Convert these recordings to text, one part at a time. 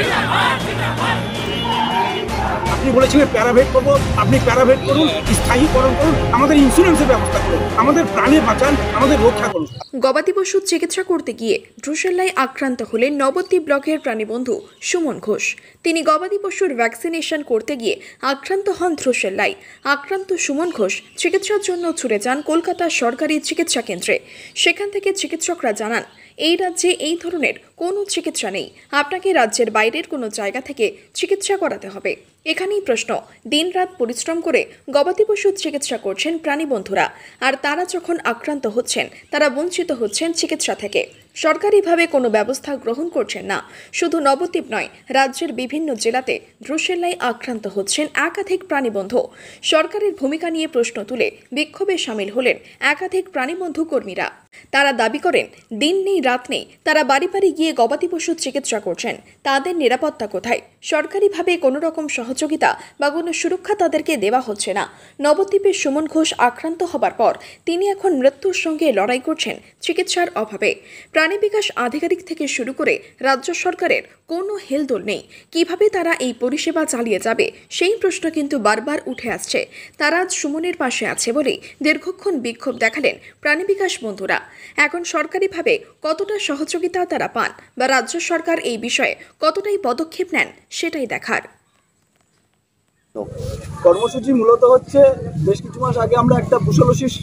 প্যারাভেট করবো, আপনি প্যারাভেট করুন, স্থায়ীকরণ করুন, আমাদের ইন্স্যুরেন্সের ব্যবস্থা করুন, আমাদের প্রাণে বাঁচান, আমাদের রক্ষা করুন। গবাদি পশুর চিকিৎসা করতে গিয়ে ব্রুসেল্লায় আক্রান্ত হলেন নবদ্বীপ ব্লকের প্রাণীবন্ধু সুমন ঘোষ। তিনি গবাদি পশুর ভ্যাকসিনেশন করতে গিয়ে আক্রান্ত হন ব্রুসেল্লায়। আক্রান্ত সুমন ঘোষ চিকিৎসার জন্য ছুটে যান কলকাতা সরকারি চিকিৎসা কেন্দ্রে। সেখান থেকে চিকিৎসকরা জানান এই রাজ্যে এই ধরনের কোনো চিকিৎসা নেই, আপনাকে রাজ্যের বাইরের কোনো জায়গা থেকে চিকিৎসা করাতে হবে। এখানেই প্রশ্ন, দিনরাত পরিশ্রম করে গবাদি পশুর চিকিৎসা করছেন প্রাণীবন্ধুরা, আর তারা যখন আক্রান্ত হচ্ছেন তারা বঞ্চিত হচ্ছেন চিকিৎসা থেকে। সরকারিভাবে কোনো ব্যবস্থা গ্রহণ করছেন না। শুধু নবদ্বীপ নয়, রাজ্যের বিভিন্ন জেলাতে ব্রুসেল্লায় আক্রান্ত হচ্ছেন একাধিক প্রাণীবন্ধু। সরকারের ভূমিকা নিয়ে প্রশ্ন তুলে বিক্ষোভে সামিল হলেন একাধিক প্রাণীবন্ধু কর্মীরা। তারা দাবি করেন দিন নেই রাত নেই, তারা বাড়ি বাড়ি গিয়ে গবাদি পশুর চিকিৎসা করছেন, তাদের নিরাপত্তা কোথায়? সরকারিভাবে কোনো রকম সহযোগিতা বা কোনো সুরক্ষা তাদেরকে দেওয়া হচ্ছে না। নবদ্বীপের সুমন ঘোষ আক্রান্ত হবার পর তিনি এখন মৃত্যুর সঙ্গে লড়াই করছেন চিকিৎসার অভাবে। প্রাণী বিকাশ আধিকারিক থেকে শুরু করে রাজ্য সরকারের কোনো হেলদোল নেই। কিভাবে তারা এই পরিষেবা চালিয়ে যাবে সেই প্রশ্ন কিন্তু বারবার উঠে আসছে। তারা সুমনের পাশে আছে বলেই দীর্ঘক্ষণ বিক্ষোভ দেখালেন প্রাণী বিকাশ বন্ধুরা। এখন সরকারিভাবে কতটা সহযোগিতা তারা পান বা রাজ্য সরকার এই বিষয়ে কতটাই পদক্ষেপ নেন সেটাই দেখার। কর্মসূচি মূলত হচ্ছে, বেশ কিছু মাস আগে আমরা একটা ব্রুসেলোসিস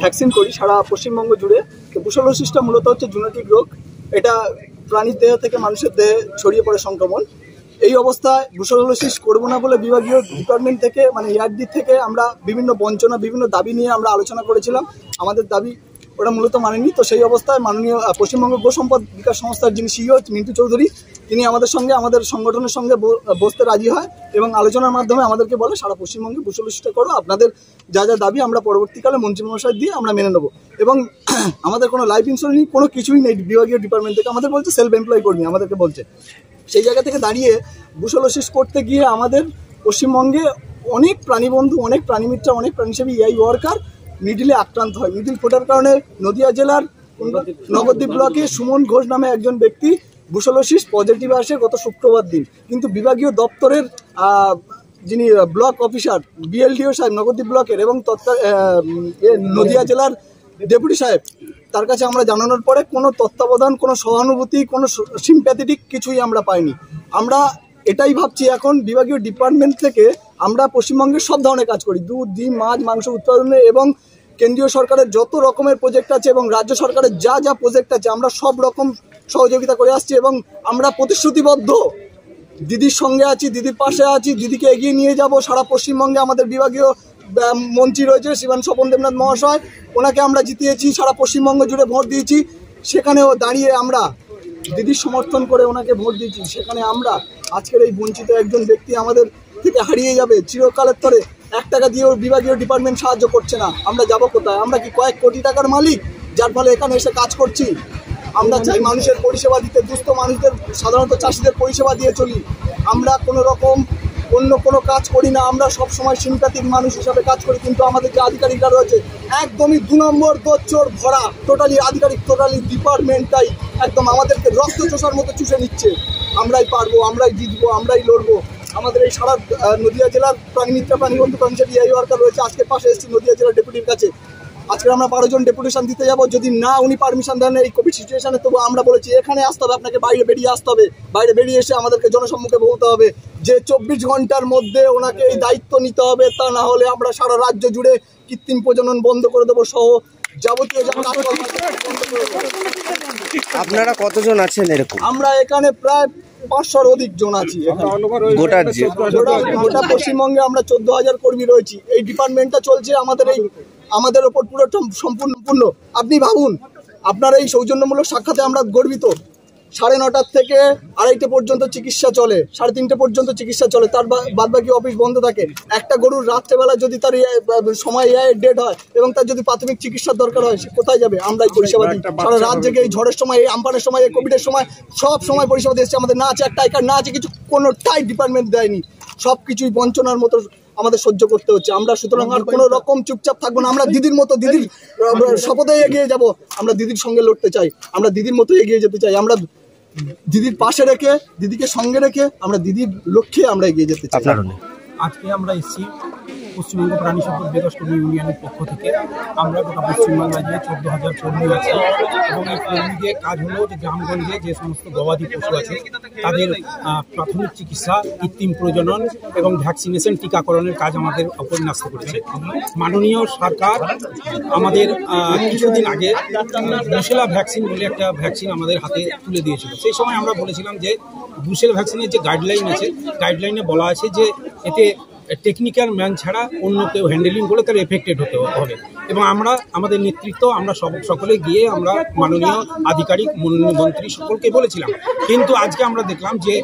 ভ্যাকসিন করি সারা পশ্চিমবঙ্গ জুড়ে। তো ব্রুসেলোসিসটা মূলত হচ্ছে জেনেটিক রোগ, এটা প্রাণীর দেহ থেকে মানুষের দেহে ছড়িয়ে পড়ে সংক্রমণ। এই অবস্থায় ব্রুসেলোসিস করবো না বলে বিভাগীয় ডিপার্টমেন্ট থেকে মানে ইয়ারডি থেকে আমরা বিভিন্ন বঞ্চনা বিভিন্ন দাবি নিয়ে আমরা আলোচনা করেছিলাম। আমাদের দাবি ওরা মূলত মানেনি। তো সেই অবস্থায় মাননীয় পশ্চিমবঙ্গ গোসম্পদ বিকাশ সংস্থার যিনি সিইও মিন্টু চৌধুরী, তিনি আমাদের সংগঠনের সঙ্গে বসতে রাজি হয় এবং আলোচনার মাধ্যমে আমাদেরকে বলে সারা পশ্চিমবঙ্গে ব্রুসেলোসিসটা করো, আপনাদের যা যা দাবি আমরা পরবর্তীকালে মন্ত্রী মহাশয় দিয়ে আমরা মেনে নেবো। এবং আমাদের কোনো লাইফ ইন্স্যুরেন্স কোনো কিছুই নেই বিভাগীয় ডিপার্টমেন্ট থেকে, আমাদের বলছে সেলফ এমপ্লয় কর্মী আমাদেরকে বলছে। সেই জায়গা থেকে দাঁড়িয়ে ব্রুসেলোসিস করতে গিয়ে আমাদের পশ্চিমবঙ্গে অনেক প্রাণীবন্ধু, অনেক প্রাণীমিত্র, অনেক প্রাণীসেবী ইআই ওয়ার্কার মিডিলে আক্রান্ত হয়। মিডিল ফোটার কারণে নদিয়া জেলার নবদ্বীপ ব্লকে সুমন ঘোষ নামে একজন ব্যক্তি ব্রুসেলোসিস পজিটিভ আসে গত শুক্রবার দিন, কিন্তু বিভাগীয় দপ্তরের যিনি ব্লক অফিসার বিএলডিও সাহেব নবদ্বীপ ব্লকের এবং নদিয়া জেলার ডেপুটি সাহেব, তার কাছে আমরা জানানোর পরে কোনো তত্ত্বাবধান, কোনো সহানুভূতি, কোনো সিম্প্যাথেটিক কিছুই আমরা পাইনি। আমরা এটাই ভাবছি এখন বিভাগীয় ডিপার্টমেন্ট থেকে আমরা পশ্চিমবঙ্গের সব ধরনের কাজ করি, দুধ ডিম মাছ মাংস উৎপাদনে, এবং কেন্দ্রীয় সরকারের যত রকমের প্রজেক্ট আছে এবং রাজ্য সরকারের যা যা প্রজেক্ট আছে আমরা সব রকম সহযোগিতা করে আসছি এবং আমরা প্রতিশ্রুতিবদ্ধ। দিদির সঙ্গে আছি, দিদির পাশে আছি, দিদিকে এগিয়ে নিয়ে যাব সারা পশ্চিমবঙ্গে। আমাদের বিভাগীয় মন্ত্রী রয়েছে শ্রীমান স্বপন দেবনাথ মহাশয়, ওনাকে আমরা জিতিয়েছি, সারা পশ্চিমবঙ্গ জুড়ে ভোট দিয়েছি। সেখানেও দাঁড়িয়ে আমরা দিদির সমর্থন করে ওনাকে ভোট দিয়েছি। সেখানে আমরা আজকের এই বঞ্চিত একজন ব্যক্তি আমাদের থেকে হারিয়ে যাবে চিরকালের তরে। 1 টাকা দিয়েও বিভাগীয় ডিপার্টমেন্ট সাহায্য করছে না, আমরা যাব কোথায়? আমরা কি কয়েক কোটি টাকার মালিক যার ফলে এখানে এসে কাজ করছি? আমরা চাই মানুষের পরিষেবা দিতে, দুস্থ মানুষদের, সাধারণত চাষিদের পরিষেবা দিয়ে চলি। আমরা কোনো রকম অন্য কোনো কাজ করি না, আমরা সবসময় সিম্প্যাথিক মানুষ হিসাবে কাজ করি। কিন্তু আমাদের যে আধিকারিকরা রয়েছে একদমই 2 নম্বর দোচর ভরা, টোটালি আধিকারিক, টোটালি ডিপার্টমেন্টটাই একদম আমাদেরকে রক্ত চোষার মতো চুষে নিচ্ছে। আমরাই পারবো, আমরাই জিতবো, আমরাই লড়বো। আমাদের এই সারা নদিয়া জেলার প্রাণীমিত্র প্রাণীবন্ধু প্রাণীসেবী ইআই ওয়ার্কার রয়েছে, আজকে পাশে এসেছি নদিয়া জেলার ডেপুটির কাছে। আজকে আমরা 12 জন ডেপুটেশন দিতে যাবো, যদি না উনি পারমিশন দেন এই কোভিড সিচুয়েশানে, তবু আমরা বলেছি এখানে আসতে হবে, আপনাকে বাইরে বেরিয়ে আসতে হবে। বাইরে বেরিয়ে এসে আমাদেরকে জনসম্মুখে বলতে হবে যে 24 ঘন্টার মধ্যে ওনাকে এই দায়িত্ব নিতে হবে, তা না হলে আমরা সারা রাজ্য জুড়ে কৃত্রিম প্রজনন বন্ধ করে দেবো সহ যাবতীয়। আপনারা কতজন আছেন এরকম? আমরা এখানে প্রায় 500-র অধিক জন আছি গোটা পশ্চিমবঙ্গে। আমরা 14,000 কর্মী রয়েছি। এই ডিপার্টমেন্টটা চলছে আমাদের ওপর পুরো সম্পূর্ণ। আপনি ভাবুন, আপনার এই সৌজন্যমূলক সাক্ষাতে আমরা গর্বিত। 9:30 থেকে 2:30 পর্যন্ত চিকিৎসা চলে, 3:30 পর্যন্ত চিকিৎসা চলে, তার বাদবাকি অফিস বন্ধ থাকে। একটা গরুর রাত্রেবেলা যদি তার সময় ডেট হয় এবং তার যদি প্রাথমিক চিকিৎসার দরকার হয়, সে কোথায় যাবে? আমরা এই পরিষেবা দিই সারা রাত জেগে। এই ঝড়ের সময়, এই আমফানের সময়, এই কোভিডের সময় সব সময় পরিষেবা দিয়েছে। আমাদের না আছে একটা আইকার, না আছে কিছু, কোনোটাই ডিপার্টমেন্ট দেয়নি। সব কিছুই বঞ্চনার মতো আমাদের সহ্য করতে হচ্ছে। আমরা সুতরাং আর কোনো রকম চুপচাপ থাকবো না। আমরা দিদির মতো, দিদির শপথে এগিয়ে যাব। আমরা দিদির সঙ্গে লড়তে চাই, আমরা দিদির মতো এগিয়ে যেতে চাই। আমরা দিদির পাশে রেখে, দিদিকে সঙ্গে রেখে আমরা দিদির লক্ষ্যে আমরা এগিয়ে যেতে চাই। আজকে আমরা এসেছি পশ্চিমবঙ্গ প্রাণী সম্পদ বিকাশকর্মী ইউনিয়নের পক্ষ থেকে। আমরা গোটা পশ্চিমবাংলায় যে 14,000 কর্মী আছে এবং এই কর্মীদের কাজ হলো যে গ্রামগঞ্জে যে সমস্ত গবাদি পশু আছে তাদের প্রাথমিক চিকিৎসা, কৃত্রিম প্রজনন এবং ভ্যাকসিনেশন, টিকাকরণের কাজ আমাদের অপরিন্যস্ত করেছে। মাননীয় সরকার আমাদের কিছুদিন আগে ব্রুসেলা ভ্যাকসিন বলে একটা ভ্যাকসিন আমাদের হাতে তুলে দিয়েছিল। সেই সময় আমরা বলেছিলাম যে ব্রুসেলা ভ্যাকসিনের যে গাইডলাইন আছে, গাইডলাইনে বলা আছে যে এতে টেকনিক্যাল ম্যান ছাড়া অন্য কেউ হ্যান্ডেলিং করে তার এফেক্টেড হতে হবে। এবং আমরা আমাদের নেতৃত্ব আমরা সকলে গিয়ে আমরা মাননীয় আধিকারিক, মাননীয় মন্ত্রী সকলকে বলেছিলাম। কিন্তু আজকে আমরা দেখলাম যে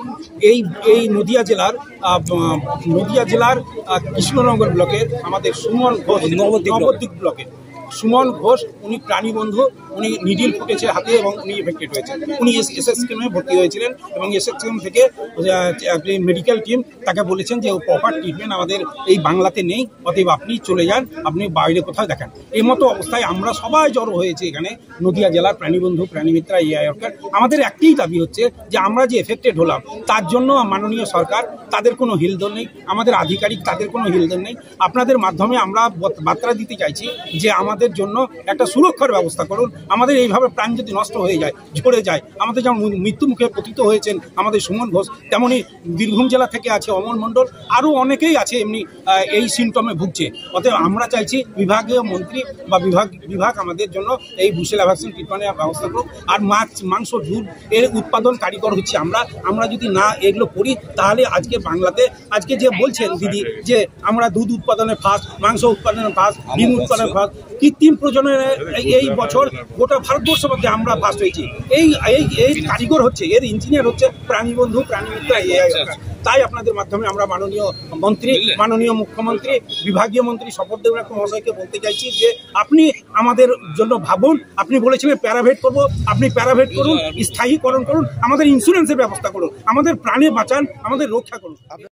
এই নদিয়া জেলার কৃষ্ণনগর ব্লকের আমাদের সুমন ঘোষ, নবদ্বীপ ব্লকের সুমন ঘোষ, উনি প্রাণীবন্ধু, উনি নিডিল ফুটেছে হাতে এবং উনি এফেক্টেড হয়েছেন। উনি এসএসকেএমে ভর্তি হয়েছিলেন এবং এসএসকেএম থেকে মেডিকেল টিম তাকে বলেছেন যে প্রপার ট্রিটমেন্ট আমাদের এই বাংলাতে নেই, অতএব আপনি চলে যান, আপনি বাইরে কোথাও দেখান। এই মতো অবস্থায় আমরা সবাই জড়ো হয়েছে এখানে নদিয়া জেলার প্রাণীবন্ধু, প্রাণীমিত্রা, ইআইআরকার। আমাদের একটাই দাবি হচ্ছে যে আমরা যে এফেক্টেড হলাম তার জন্য মাননীয় সরকার, তাদের কোনো হেলদোল নেই, আমাদের আধিকারিক তাদের কোনো হেলদোল নেই। আপনাদের মাধ্যমে আমরা বার্তা দিতে চাইছি যে আমাদের জন্য একটা সুরক্ষার ব্যবস্থা করুন। আমাদের এইভাবে প্রাণ যদি নষ্ট হয়ে যায়, ঝরে যায়, আমাদের যেমন মৃত্যু মুখে পতিত হয়েছেন আমাদের সুমন ঘোষ, তেমনি বীরভূম জেলা থেকে আছে অমল মণ্ডল, আরও অনেকেই আছে এমনি এই সিমটমে ভুগছে। অতএব আমরা চাইছি বিভাগীয় মন্ত্রী বা বিভাগ আমাদের জন্য এই ব্রুসেলা ভ্যাকসিন ট্রিটমেন্টের ব্যবস্থা করুক। আর মাছ, মাংস, দুধ এর উৎপাদন কারিগর হচ্ছে আমরা যদি না এগুলো করি তাহলে আজকে বাংলাতে আজকে যে বলছেন দিদি যে আমরা দুধ উৎপাদনে ফার্স্ট, মাংস উৎপাদনে ফার্স্ট, ডিম উৎপাদনে ফার্স্ট, কৃত্রিম প্রজননে এই বছর গোটা ভারতবর্ষ মধ্যে আমরা ফার্স্ট হয়েছি। এই কারিগর হচ্ছে, এর ইঞ্জিনিয়ার হচ্ছে প্রাণীবন্ধু, প্রাণীমিত্রা, ইআইআরকার। তাই আপনাদের মাধ্যমে আমরা মাননীয় মন্ত্রী, মাননীয় মুখ্যমন্ত্রী, বিভাগীয় মন্ত্রী স্বপনদেব মহাশয়কে বলতে চাইছি যে আপনি আমাদের জন্য ভাবুন। আপনি বলেছিলেন প্যারাভেট করব, আপনি প্যারাভেট করুন, স্থায়ীকরণ করুন, আমাদের ইন্স্যুরেন্সের ব্যবস্থা করুন, আমাদের প্রাণে বাঁচান, আমাদের রক্ষা করুন।